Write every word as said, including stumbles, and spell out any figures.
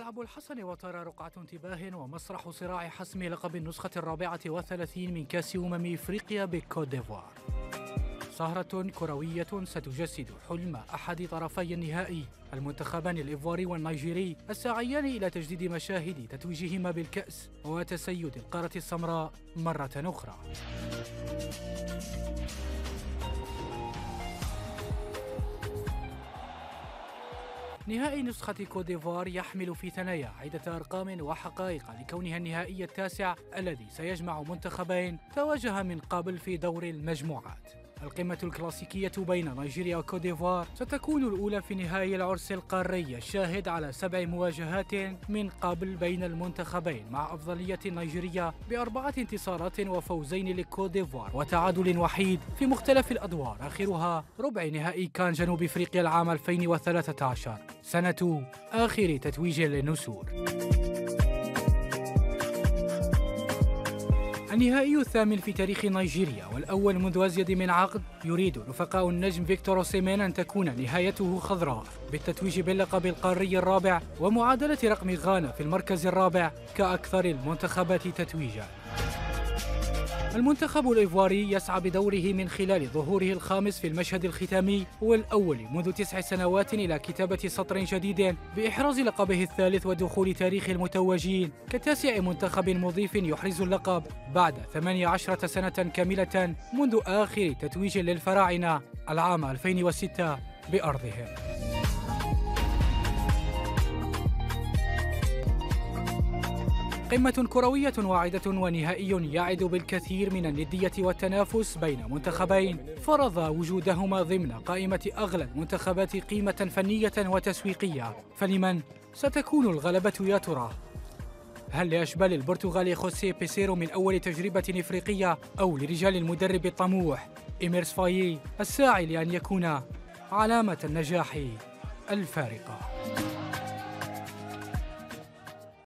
ملعب الحسن وترى رقعة انتباه ومسرح صراع حسم لقب النسخة الرابعة والثلاثين من كأس أمم إفريقيا بكوت ديفوار. سهرة كروية ستجسد حلم أحد طرفي النهائي، المنتخبان الإيفواري والنيجيري الساعيان إلى تجديد مشاهد تتويجهما بالكأس وتسيد القارة السمراء مرة أخرى. نهائي نسخة كوت ديفوار يحمل في ثناياه عدة أرقام وحقائق لكونها النهائي التاسع الذي سيجمع منتخبين تواجها من قبل في دور المجموعات. القمة الكلاسيكية بين نيجيريا وكوت ديفوار ستكون الأولى في نهائي العرس القاري الشاهد على سبع مواجهات من قبل بين المنتخبين، مع أفضلية نيجيريا بأربعة انتصارات وفوزين لكوت ديفوار وتعادل وحيد في مختلف الأدوار، آخرها ربع نهائي كان جنوب إفريقيا العام ألفين وثلاثة عشر، سنة آخر تتويج للنسور. النهائي الثامن في تاريخ نيجيريا والأول منذ أزيد من عقد، يريد رفقاء النجم فيكتور أوسيمين أن تكون نهايته خضراء بالتتويج باللقب القاري الرابع ومعادلة رقم غانا في المركز الرابع كأكثر المنتخبات تتويجا. المنتخب الإيفواري يسعى بدوره من خلال ظهوره الخامس في المشهد الختامي والأول منذ تسع سنوات إلى كتابة سطر جديد بإحراز لقبه الثالث ودخول تاريخ المتوجين كتاسع منتخب مضيف يحرز اللقب بعد ثمانية عشر سنة كاملة منذ آخر تتويج للفراعنة العام ألفين وستة بأرضهم. قمة كروية واعدة ونهائي يعد بالكثير من الندية والتنافس بين منتخبين فرضا وجودهما ضمن قائمة أغلى المنتخبات قيمة فنية وتسويقية، فلمن ستكون الغلبة يا ترى؟ هل لأشبال البرتغالي خوسيه بيسيرو من أول تجربة إفريقية أو لرجال المدرب الطموح إميرس فايي الساعي لأن يكون علامة النجاح الفارقة؟